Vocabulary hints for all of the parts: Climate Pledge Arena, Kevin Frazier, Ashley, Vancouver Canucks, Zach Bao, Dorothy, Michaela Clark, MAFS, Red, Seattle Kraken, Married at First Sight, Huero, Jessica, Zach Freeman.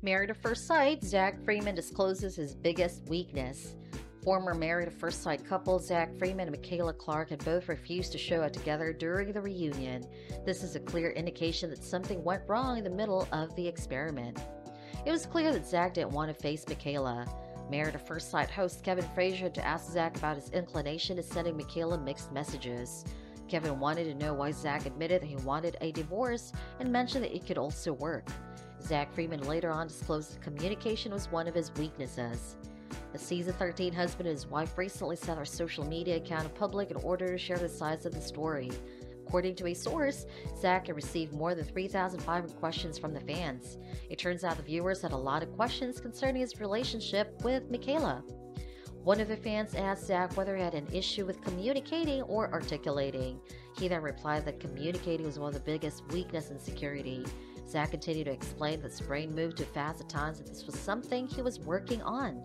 Married at First Sight, Zach Freeman discloses his biggest weakness. Former Married at First Sight couple Zach Freeman and Michaela Clark had both refused to show up together during the reunion. This is a clear indication that something went wrong in the middle of the experiment. It was clear that Zach didn't want to face Michaela. Married at First Sight host Kevin Frazier had to ask Zach about his inclination to sending Michaela mixed messages. Kevin wanted to know why Zach admitted that he wanted a divorce and mentioned that it could also work. Zach Freeman later on disclosed that communication was one of his weaknesses. The season 13 husband and his wife recently set their social media account in public in order to share the sides of the story. According to a source, Zach had received more than 3,500 questions from the fans. It turns out the viewers had a lot of questions concerning his relationship with Michaela. One of the fans asked Zach whether he had an issue with communicating or articulating. He then replied that communicating was one of the biggest weaknesses and insecurity. Zach continued to explain that his brain moved too fast at times and this was something he was working on.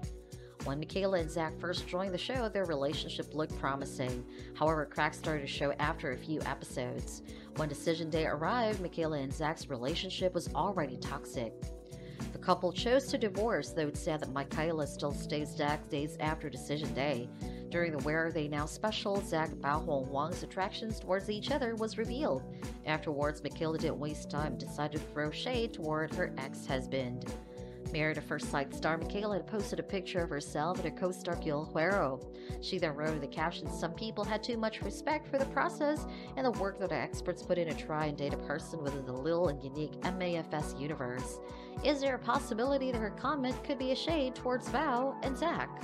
When Michaela and Zach first joined the show, their relationship looked promising. However, cracks started to show after a few episodes. When decision day arrived, Michaela and Zach's relationship was already toxic. The couple chose to divorce, though it's sad that Michaela still stays Zach days after decision day. During the Where Are They Now special, Zach Bao and Wong's attractions towards each other was revealed. Afterwards, Michaela didn't waste time and decided to throw shade toward her ex-husband. Married at First Sight star Michaela had posted a picture of herself and her co-star Huero. She then wrote in the caption, "Some people had too much respect for the process and the work that our experts put in to try and date a person within the little and unique MAFS universe. Is there a possibility that her comment could be a shade towards Bao and Zach?"